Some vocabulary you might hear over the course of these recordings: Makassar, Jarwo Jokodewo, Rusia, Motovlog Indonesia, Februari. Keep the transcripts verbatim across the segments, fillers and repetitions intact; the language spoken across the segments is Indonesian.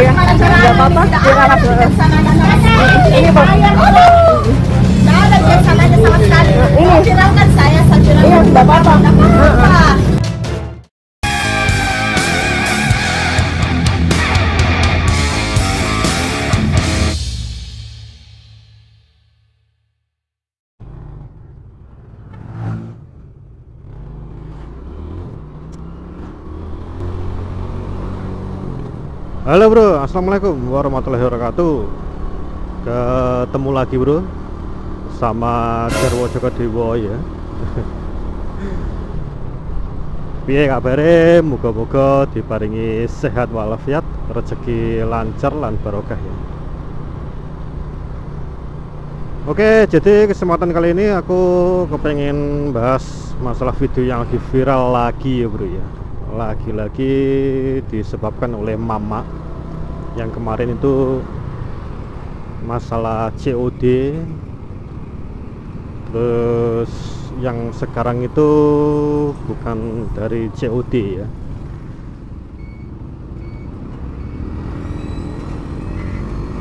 ya, nggak apa-apa, biarlah proses. Ini Pak. Nggak ada kerjasamanya sama sekali. Ini viralkan saya, saya viralkan. Iya, nggak apa-apa. Halo bro, assalamualaikum warahmatullahi wabarakatuh. Ketemu lagi bro sama Jarwo Jokodewo ya. Piye kabare? Muga-muga diparingi sehat walafiat, rezeki lancar lan barokah ya. Oke, jadi kesempatan kali ini aku kepengen bahas masalah video yang lagi viral lagi ya bro ya. Lagi-lagi disebabkan oleh mama yang kemarin itu masalah C O D, terus yang sekarang itu bukan dari C O D ya,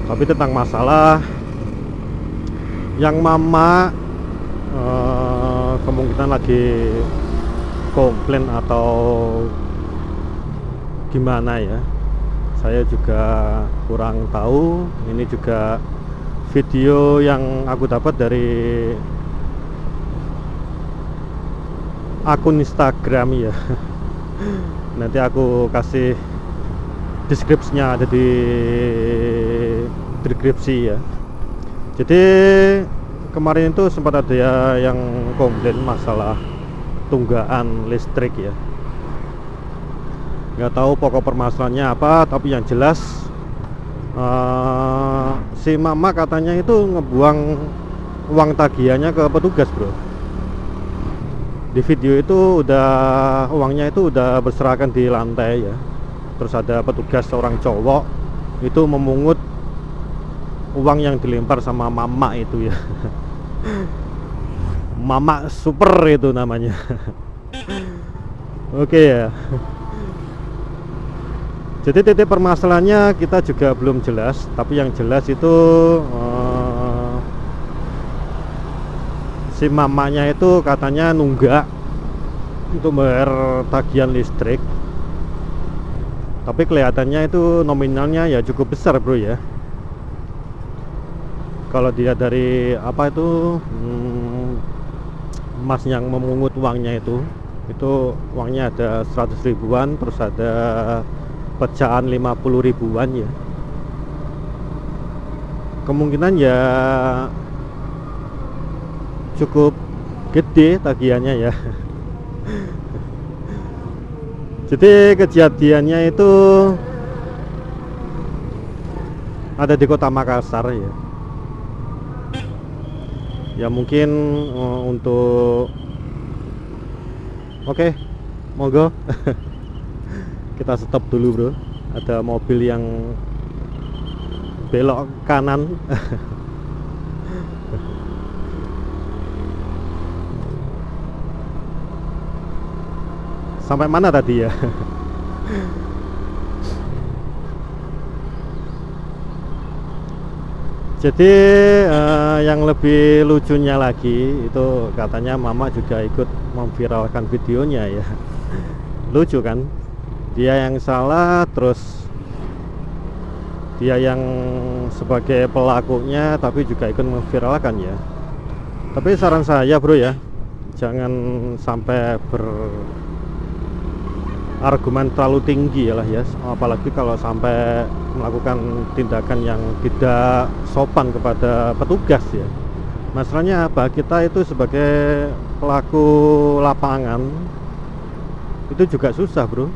tapi tentang masalah yang mama eh, kemungkinan lagi komplain atau gimana ya, saya juga kurang tahu. Ini juga video yang aku dapat dari akun Instagram ya. Nanti aku kasih deskripsinya, ada di deskripsi ya. Jadi kemarin itu sempat ada ya yang komplain masalah tunggakan listrik ya. Nggak tahu pokok permasalahannya apa, tapi yang jelas uh, si mama katanya itu ngebuang uang tagihannya ke petugas bro. Di video itu udah uangnya itu udah berserakan di lantai ya. Terus ada petugas seorang cowok itu memungut uang yang dilempar sama mama itu ya. Mama super itu namanya. Oke ya. Jadi titik permasalahannya kita juga belum jelas, tapi yang jelas itu uh, si mamanya itu katanya nunggak untuk bayar tagihan listrik, tapi kelihatannya itu nominalnya ya cukup besar bro ya. Kalau dia dari apa itu hmm, mas yang memungut uangnya itu, itu uangnya ada seratus ribuan, terus ada pecahan lima puluh ribuan ya. Kemungkinan ya cukup gede tagihannya ya. Jadi kejadiannya itu ada di kota Makassar ya. Ya mungkin uh, untuk oke, okay, monggo. Kita stop dulu bro, ada mobil yang belok kanan. Sampai mana tadi ya? Jadi eh, yang lebih lucunya lagi itu katanya mama juga ikut memviralkan videonya ya. Lucu kan? Dia yang salah, terus dia yang sebagai pelakunya, tapi juga ikut memviralkan ya. Tapi saran saya bro ya, jangan sampai berargumen terlalu tinggi lah ya. Apalagi kalau sampai melakukan tindakan yang tidak sopan kepada petugas ya. Masalahnya apa? Kita itu sebagai pelaku lapangan itu juga susah bro.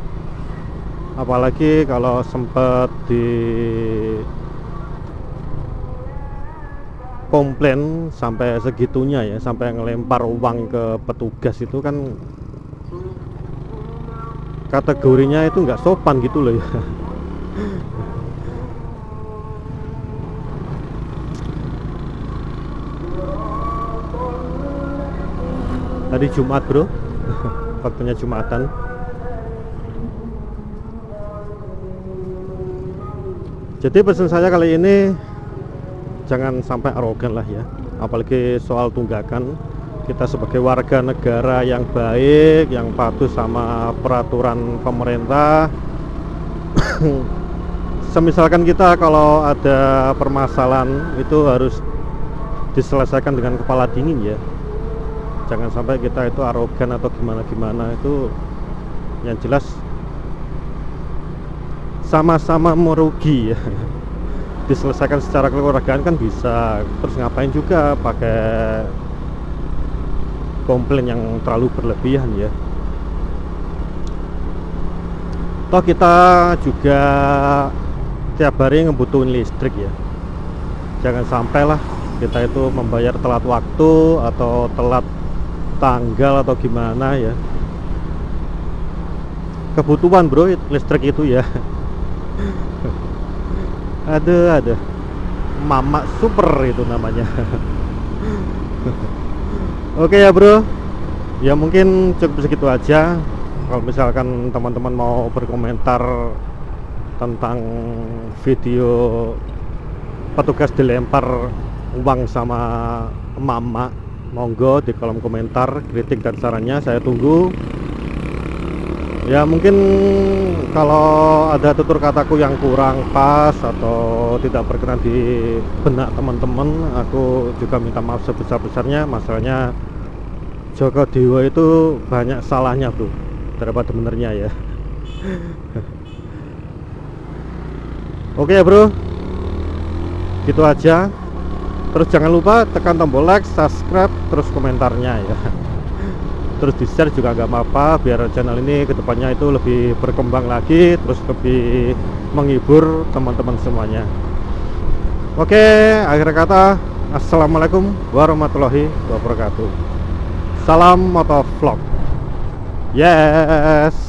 Apalagi kalau sempat di komplain sampai segitunya ya, sampai ngelempar uang ke petugas, itu kan kategorinya itu nggak sopan gitu loh ya. Tadi Jumat bro, waktunya Jumatan. Jadi pesan saya kali ini, jangan sampai arogan lah ya, apalagi soal tunggakan. Kita sebagai warga negara yang baik, yang patuh sama peraturan pemerintah. Semisalkan kita kalau ada permasalahan itu harus diselesaikan dengan kepala dingin ya. Jangan sampai kita itu arogan atau gimana-gimana. Itu yang jelas sama-sama merugi ya. Diselesaikan secara kekeluargaan kan bisa. Terus ngapain juga pakai komplain yang terlalu berlebihan ya. Toh kita juga tiap hari ngebutuhin listrik ya. Jangan sampailah kita itu membayar telat waktu atau telat tanggal atau gimana ya. Kebutuhan bro listrik itu ya. Aduh aduh, mama super itu namanya. Oke ya bro, ya mungkin cukup segitu aja. Kalau misalkan teman-teman mau berkomentar tentang video petugas dilempar uang sama mama, monggo di kolom komentar, kritik dan sarannya saya tunggu. Ya mungkin kalau ada tutur kataku yang kurang pas atau tidak berkenan di benak teman-teman, aku juga minta maaf sebesar-besarnya. Masalahnya Jokodewo itu banyak salahnya bro, daripada benernya ya. Oke ya bro, gitu aja. Terus jangan lupa tekan tombol like, subscribe, terus komentarnya ya. Terus di share juga gak apa-apa, biar channel ini kedepannya itu lebih berkembang lagi, terus lebih menghibur teman-teman semuanya. Oke, akhir kata, assalamualaikum warahmatullahi wabarakatuh. Salam motovlog. Yes.